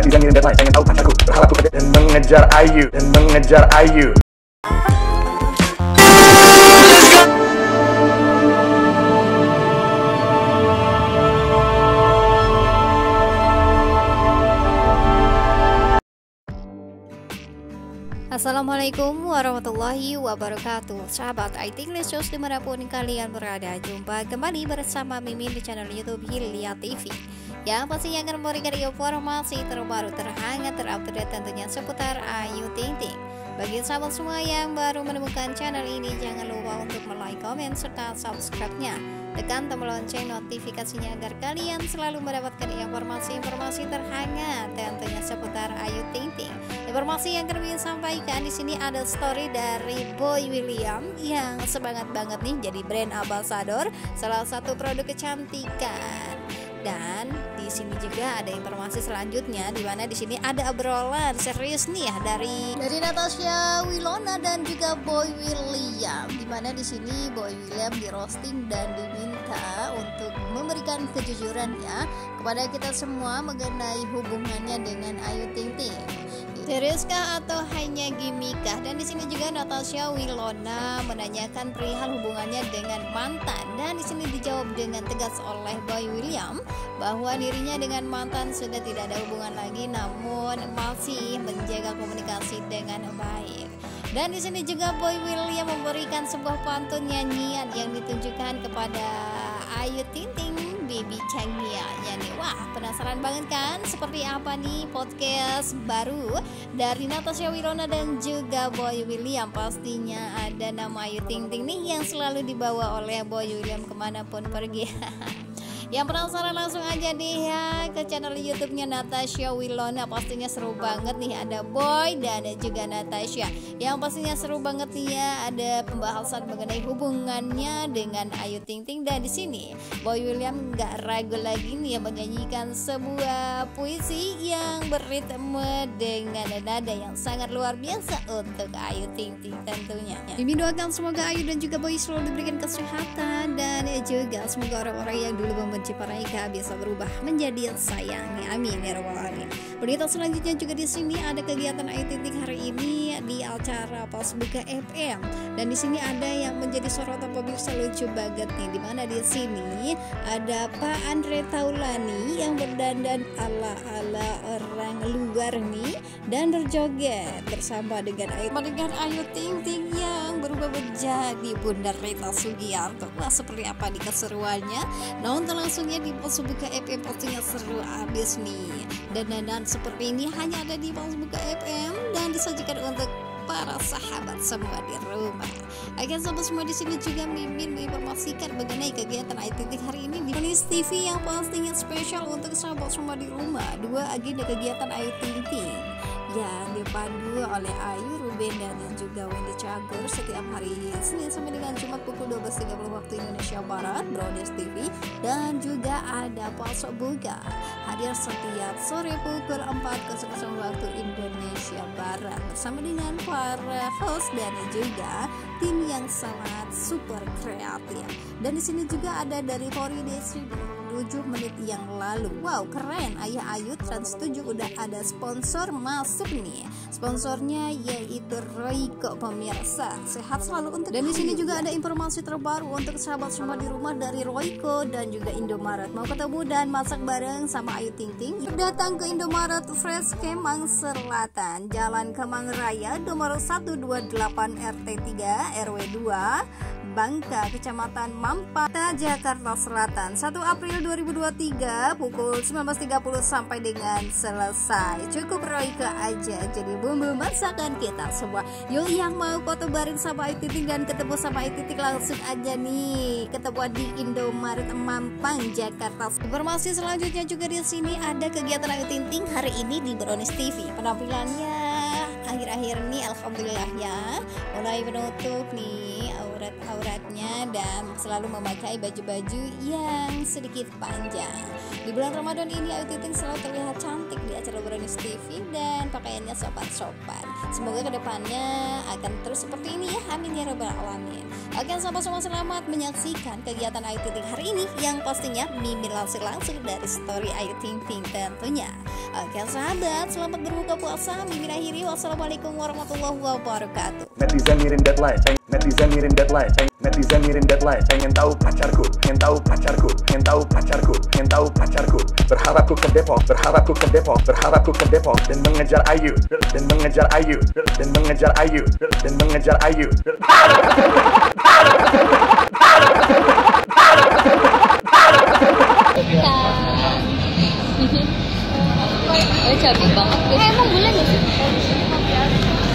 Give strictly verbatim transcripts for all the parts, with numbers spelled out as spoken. dan tidak ngirim deadline. Saya ingin tahu pacarku berharap dan mengejar Ayu dan mengejar Ayu. Assalamualaikum warahmatullahi wabarakatuh. Sahabat I T English News dimanapun kalian berada, jumpa kembali bersama Mimin di channel YouTube Hillia T V yang pastinya akan memberikan informasi terbaru, terhangat, terupdate tentunya seputar Ayu Ting Ting. Bagi sahabat semua yang baru menemukan channel ini, jangan lupa untuk like, komen, serta subscribe-nya. Tekan tombol lonceng notifikasinya agar kalian selalu mendapatkan informasi-informasi terhangat tentunya seputar Ayu Ting Ting. Informasi yang kami sampaikan di sini ada story dari Boy William yang semangat banget nih jadi brand ambassador salah satu produk kecantikan. Dan di sini juga ada informasi selanjutnya di mana di sini ada obrolan serius nih ya dari dari Natasha Wilona dan juga Boy William, di mana di sini Boy William di roasting dan diminta untuk memberikan kejujurannya kepada kita semua mengenai hubungannya dengan Ayu Ting Ting. Seriuskah atau hanya gimikah? Dan di sini juga Natasha Wilona menanyakan perihal hubungannya dengan mantan, dan di sini dijawab dengan tegas oleh Boy William bahwa dirinya dengan mantan sudah tidak ada hubungan lagi, namun masih menjaga komunikasi dengan baik. Dan di sini juga Boy William memberikan sebuah pantun nyanyian yang ditunjukkan kepada Ayu Ting Ting. Baby Changia, ya nih, wah penasaran banget kan seperti apa nih podcast baru dari Natasha Wilona dan juga Boy William. Pastinya ada nama Ayu Ting Ting nih yang selalu dibawa oleh Boy William kemanapun pergi. Yang penasaran langsung aja deh ya ke channel YouTube-nya Natasha Wilona, pastinya seru banget nih, ada Boy dan juga Natasha yang pastinya seru banget nih ya, ada pembahasan mengenai hubungannya dengan Ayu Ting Ting. Dan di sini Boy William nggak ragu lagi nih ya menyanyikan sebuah puisi yang berritme dengan nada yang sangat luar biasa untuk Ayu Ting Ting tentunya. Kami doakan semoga Ayu dan juga Boy selalu diberikan kesehatan, dan juga semoga orang-orang yang dulu membenci mereka bisa berubah menjadi sayangnya, amin ya rabbal alamin. Berita selanjutnya juga di sini ada kegiatan Ayu Ting Ting hari ini di acara Pesbukers F M, dan di sini ada yang menjadi sorotan pemirsa lucu banget nih, di mana di sini ada Pak Andre Taulani yang berdandan ala ala orang luar nih dan berjoget bersama dengan Ayu dengan Ayu Ting Ting yang berubah menjadi Bunda Rita Sugiyal. Wah, seperti apa di keseruannya? Nonton langsungnya di Pesbukers F M, pastinya seru abis nih. Dan dandan seperti ini hanya ada di Pesbukers F M dan disajikan untuk para sahabat semua di rumah. Agar sahabat semua di sini juga Mimin menginformasikan mengenai kegiatan Ayu Ting Ting hari ini di Brownis T V yang pastinya spesial untuk sahabat semua di rumah. Dua agenda kegiatan Ayu Ting Ting yang dipandu oleh Ayu Ruben dan juga Wendy Cagur setiap hari Senin sampai dengan Jumat pukul dua belas tiga puluh waktu Indonesia Barat, Brownis T V, dan juga ada Pesbukers hadir setiap sore pukul empat waktu Indonesia Barat bersama dengan para host dan juga tim yang sangat super kreatif. Dan di sini juga ada dari Pori Desi Bunga tujuh menit yang lalu. Wow, keren, Ayah Ayu Trans tujuh udah ada sponsor masuk nih. Sponsornya yaitu Royco pemirsa. Sehat selalu untuk. Dan di sini juga ada informasi terbaru untuk sahabat semua di rumah dari Royco dan juga Indomaret. Mau ketemu dan masak bareng sama Ayu Ting Ting? Datang ke Indomaret Fresh Kemang Selatan, Jalan Kemang Raya, nomor seratus dua puluh delapan R T tiga R W dua. Bangka, Kecamatan Mampata, Jakarta Selatan, satu April dua ribu dua puluh tiga pukul sembilan belas tiga puluh sampai dengan selesai. Cukup Royco aja jadi bumbu masakan kita semua. Yuk yang mau foto bareng sama Ayu Ting Ting dan ketemu sama Ayu Ting Ting langsung aja nih ketemu di Indomaret Mampang, Jakarta. Informasi selanjutnya juga di sini ada kegiatan Ayu Ting Ting hari ini di Brownis T V. Penampilannya akhir-akhir ini alhamdulillah ya mulai menutup nih aurat-auratnya dan selalu memakai baju-baju yang sedikit panjang. Di bulan Ramadan ini Ayu Ting Ting selalu terlihat cantik di acara Brownis Brownis T V dan pakaiannya sopan-sopan. Semoga kedepannya akan terus seperti ini ya, amin ya rabbal alamin. Oke, sahabat semua, selamat menyaksikan kegiatan Ayu Ting Ting hari ini yang pastinya Mimin langsung langsung dari story Ayu Ting Ting tentunya. Oke sahabat, selamat berbuka puasa. Mimin akhiri, wassalamualaikum warahmatullahi wabarakatuh. Netizen ngirim deadline, netizen ngirim deadline, netizen ngirim deadline. Pengen tahu pacarku, pengen tahu pacarku, pengen tahu pacarku, pengen tahu pacarku. Berharapku ke Depok, berharapku ke Depok, berharapku ke Depok dan mengejar Ayu, dan mengejar Ayu, dan mengejar Ayu, dan mengejar Ayu. Eh, cantik banget. Eh, emang boleh nggak sih?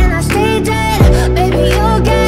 and I stay dead, baby you'll get